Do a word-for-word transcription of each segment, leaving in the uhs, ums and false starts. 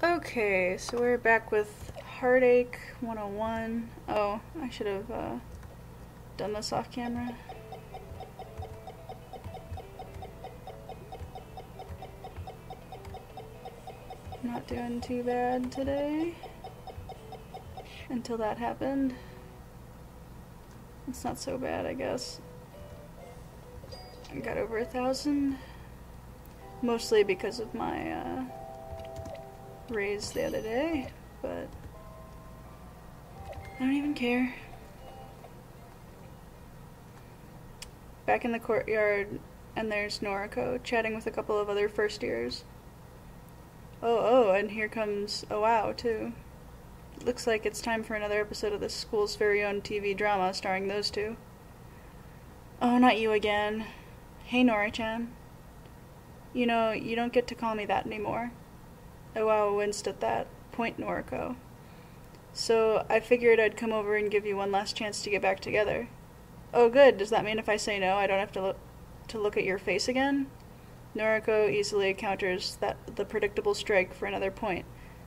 Okay, so we're back with Heartache one oh one. Oh, I should have uh, done this off camera. Not doing too bad today. Until that happened. It's not so bad, I guess. I got over a thousand. Mostly because of my uh, raise the other day, but I don't even care. Back in the courtyard, and there's Noriko chatting with a couple of other first years. Oh, oh, and here comes Ao, too. It looks like it's time for another episode of the school's very own T V drama starring those two. Oh, not you again. Hey, Nori-chan. You know, you don't get to call me that anymore. Ao winced at that. Point, Noriko. So I figured I'd come over and give you one last chance to get back together. Oh good, does that mean if I say no I don't have to look to look at your face again? Noriko easily counters that the predictable strike for another point.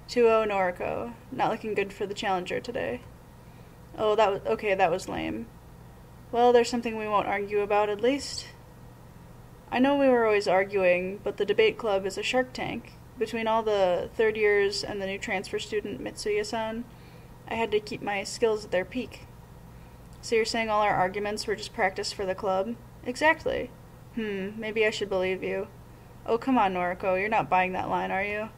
two oh Noriko, not looking good for the challenger today. Oh, that was okay, that was lame. Well, there's something we won't argue about at least. I know we were always arguing, but the debate club is a shark tank. Between all the third years and the new transfer student Mitsuya-san, I had to keep my skills at their peak. So you're saying all our arguments were just practice for the club? Exactly. Hmm, maybe I should believe you. Oh, come on, Noriko, you're not buying that line, are you?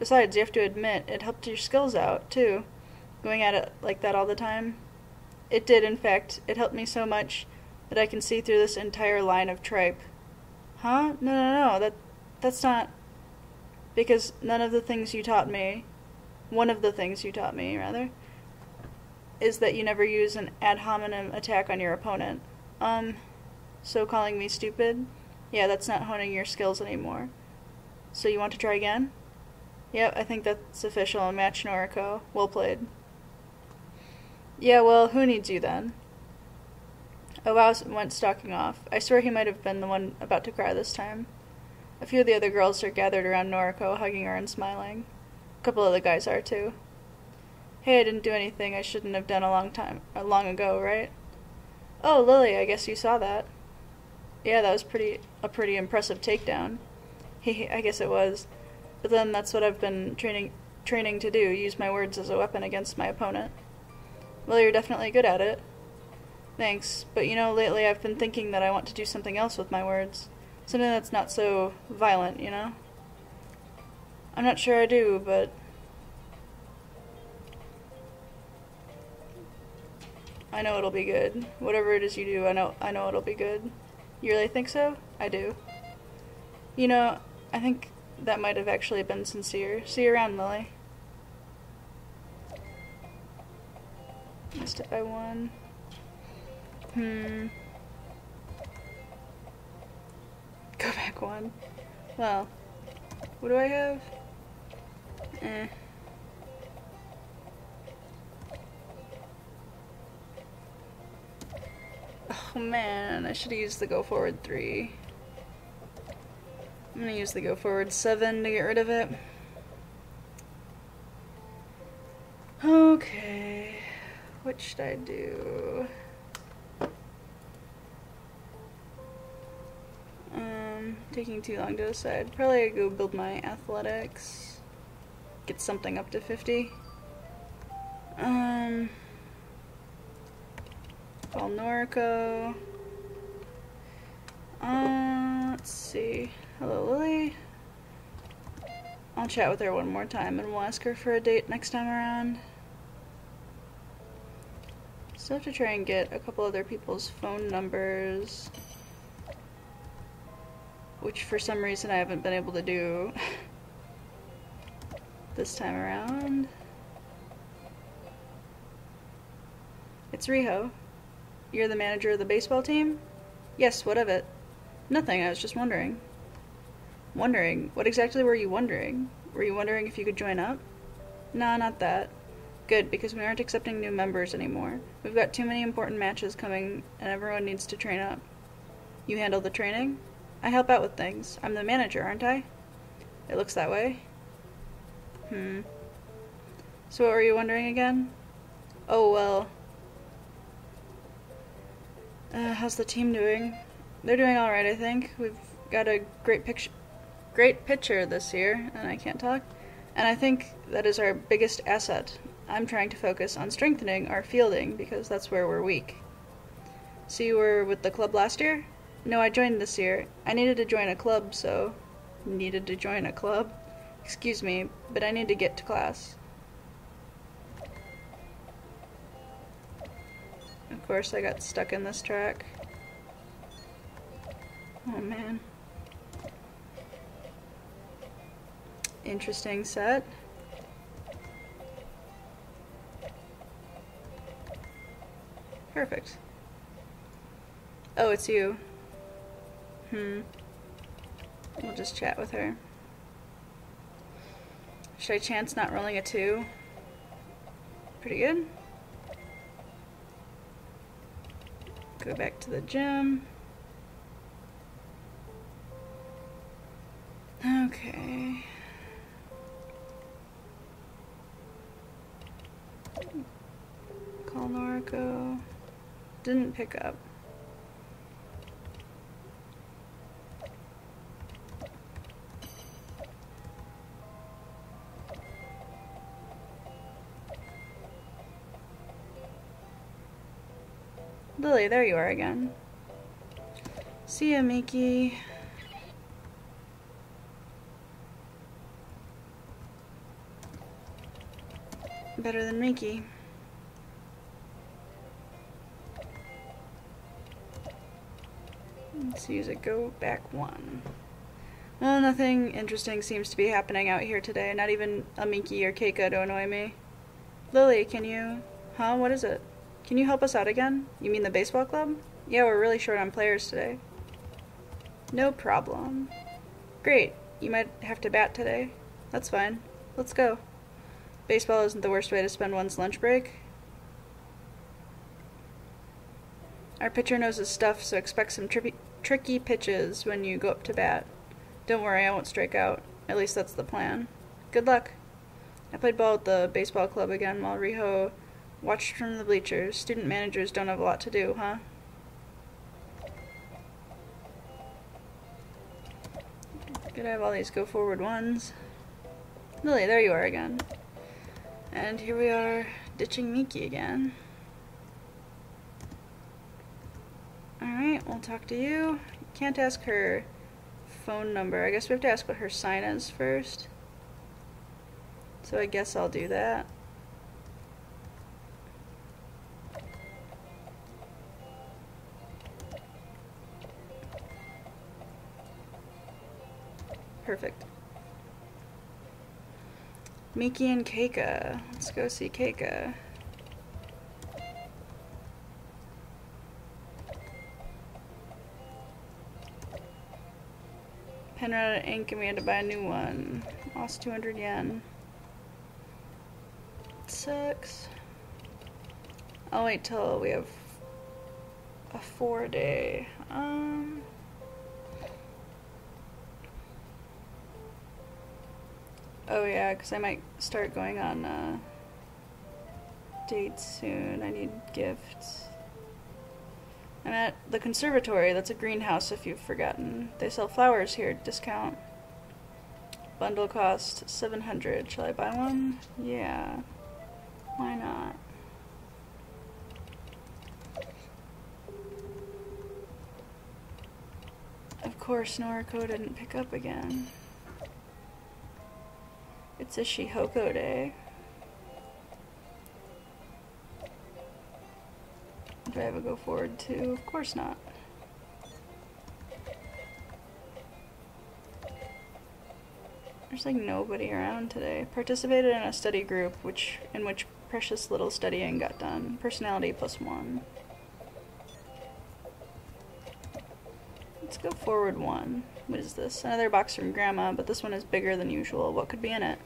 Besides, you have to admit, it helped your skills out, too, going at it like that all the time. It did, in fact. It helped me so much that I can see through this entire line of tripe. Huh? No, no, no, that, that's not... Because none of the things you taught me... One of the things you taught me, rather, is that you never use an ad hominem attack on your opponent. Um, so calling me stupid? Yeah, that's not honing your skills anymore. So you want to try again? Yep, I think that's official. Match, Noriko. Well played. Yeah, well, who needs you then? Ao went stalking off. I swear he might have been the one about to cry this time. A few of the other girls are gathered around Noriko, hugging her and smiling. A couple of the guys are too. Hey, I didn't do anything I shouldn't have done a long time, uh, long ago, right? Oh, Lily, I guess you saw that. Yeah, that was pretty a pretty impressive takedown. He, I guess it was. But then that's what I've been training training to do: use my words as a weapon against my opponent. Well, you're definitely good at it. Thanks, but you know, lately I've been thinking that I want to do something else with my words, something that's not so violent, you know. I'm not sure I do, but I know it'll be good. Whatever it is you do, I know I know it'll be good. You really think so? I do. You know, I think that might have actually been sincere. See you around, Lily. Missed it by one. Hmm. Go back one. Well, what do I have? Eh. Oh man, I should have used the go forward three. I'm gonna use the go forward seven to get rid of it. Okay, what should I do? Um, taking too long to decide. Probably I go build my athletics. Get something up to fifty. Um, call Noriko. Uh, let's see. Hello, Lily. I'll chat with her one more time and we'll ask her for a date next time around. Still have to try and get a couple other people's phone numbers, which for some reason I haven't been able to do this time around. It's Riho. You're the manager of the baseball team? Yes, what of it? Nothing, I was just wondering. Wondering? What exactly were you wondering? Were you wondering if you could join up? Nah, not that. Good, because we aren't accepting new members anymore. We've got too many important matches coming and everyone needs to train up. You handle the training? I help out with things. I'm the manager, aren't I? It looks that way. Hmm. So what were you wondering again? Oh, well. Uh, how's the team doing? They're doing alright, I think. We've got a great picture, great pitcher this year, and I can't talk. And I think that is our biggest asset. I'm trying to focus on strengthening our fielding, because that's where we're weak. So you were with the club last year? No, I joined this year. I needed to join a club, so... Needed to join a club? Excuse me, but I need to get to class. Of course, I got stuck in this track. Oh, man. Interesting set. Perfect. Oh, it's you. Hmm. We'll just chat with her. Should I chance not rolling a two? Pretty good. Go back to the gym. Okay. Call Noriko. Didn't pick up. Lily, there you are again. See ya, Miki. Better than Miki. Let's use it. Go back one. Well, nothing interesting seems to be happening out here today. Not even a Miki or Keika to annoy me. Lily, can you... Huh? What is it? Can you help us out again? You mean the baseball club? Yeah, we're really short on players today. No problem. Great. You might have to bat today. That's fine. Let's go. Baseball isn't the worst way to spend one's lunch break. Our pitcher knows his stuff, so expect some tri tricky pitches when you go up to bat. Don't worry, I won't strike out. At least that's the plan. Good luck. I played ball at the baseball club again while Riho... Watched from the bleachers. Student managers don't have a lot to do, huh? Good to have all these go forward ones. Lily, there you are again. And here we are, ditching Miki again. Alright, we'll talk to you. Can't ask her phone number. I guess we have to ask what her sign is first. So I guess I'll do that. Perfect. Miki and Keika. Let's go see Keika. Pen ran out of ink and we had to buy a new one. Lost two hundred yen. Sucks. I'll wait till we have a four day. Um... Oh yeah, because I might start going on uh, dates soon. I need gifts. I'm at the conservatory. That's a greenhouse if you've forgotten. They sell flowers here. Discount. Bundle cost seven hundred. Shall I buy one? Yeah. Why not? Of course, Noriko didn't pick up again. It's a Shihoko day. Do I have a go forward too? Of course not. There's like nobody around today. Participated in a study group which in which precious little studying got done. Personality plus one. Let's go forward one. What is this? Another box from Grandma, but this one is bigger than usual. What could be in it?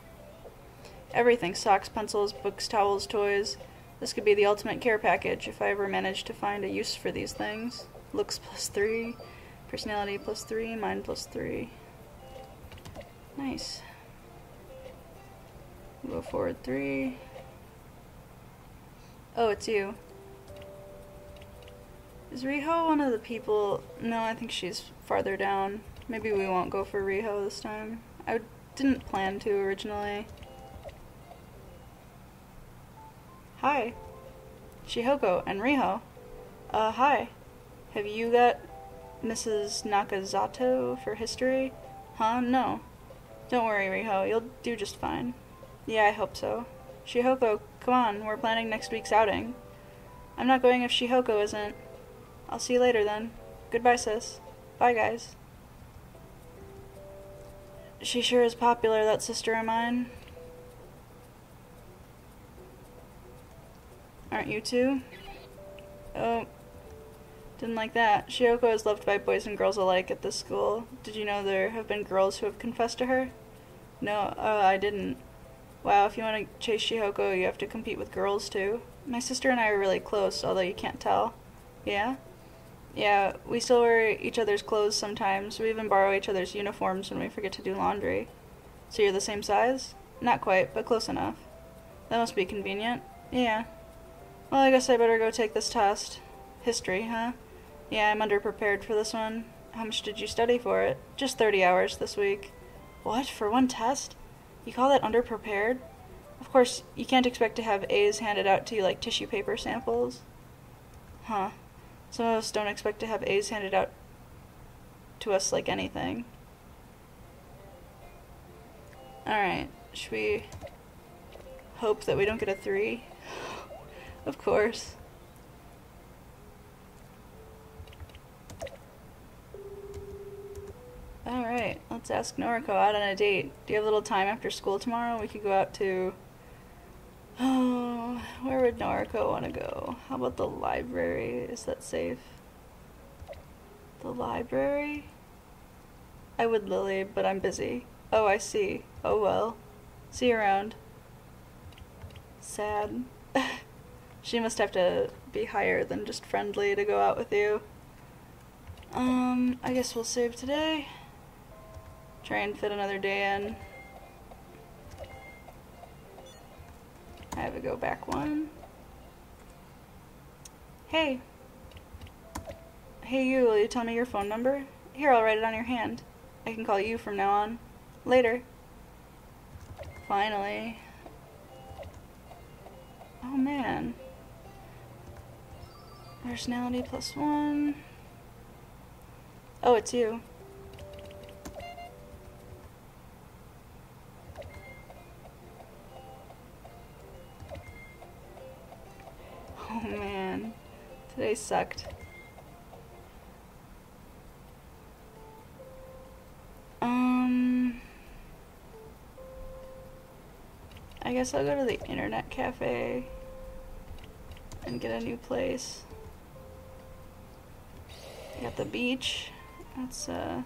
Everything. Socks, pencils, books, towels, toys. This could be the ultimate care package if I ever manage to find a use for these things. Looks plus three. Personality plus three. Mind plus three. Nice. go forward three. Oh, it's you. Is Riho one of the people? No, I think she's farther down. Maybe we won't go for Riho this time. I didn't plan to originally. Hi. Shihoko and Riho. Uh, hi. Have you got Missus Nakazato for history? Huh? No. Don't worry, Riho. You'll do just fine. Yeah, I hope so. Shihoko, come on. We're planning next week's outing. I'm not going if Shihoko isn't. I'll see you later, then. Goodbye, sis. Bye, guys. She sure is popular, that sister of mine. Aren't you two? Oh, didn't like that. Shihoko is loved by boys and girls alike at this school. Did you know there have been girls who have confessed to her? No, uh, I didn't. Wow, if you want to chase Shihoko, you have to compete with girls, too. My sister and I are really close, although you can't tell. Yeah? Yeah, we still wear each other's clothes sometimes. We even borrow each other's uniforms when we forget to do laundry. So you're the same size? Not quite, but close enough. That must be convenient. Yeah. Well, I guess I better go take this test. History, huh? Yeah, I'm underprepared for this one. How much did you study for it? Just thirty hours this week. What? For one test? You call that underprepared? Of course, you can't expect to have A's handed out to you like tissue paper samples. Huh. Some of us don't expect to have A's handed out to us like anything. Alright, should we hope that we don't get a three? Of course. Alright, let's ask Noriko out on a date. Do you have a little time after school tomorrow? We could go out to... Oh, where would Noriko want to go? How about the library? Is that safe? The library? I would, Lily, but I'm busy. Oh, I see. Oh well. See you around. Sad. She must have to be higher than just friendly to go out with you. Um, I guess we'll save today. Try and fit another day in. I have a go back one. Hey. Hey you, will you tell me your phone number? Here, I'll write it on your hand. I can call you from now on. Later. Finally. Oh man. Personality plus one. Oh, it's you. Oh man, today sucked. Um, I guess I'll go to the internet cafe and get a new place. I got the beach. That's a,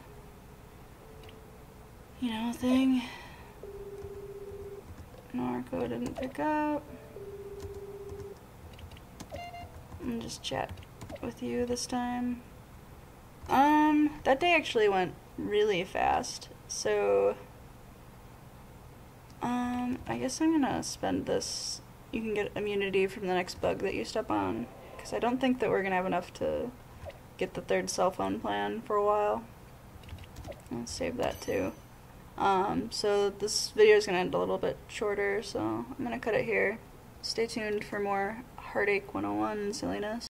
you know, thing. Noriko didn't pick up. And just chat with you this time. Um, that day actually went really fast, so um, I guess I'm gonna spend this. You can get immunity from the next bug that you step on, because I don't think that we're gonna have enough to get the third cell phone plan for a while. I'll save that too. Um, so this video is gonna end a little bit shorter, so I'm gonna cut it here. Stay tuned for more Heartache one oh one silliness.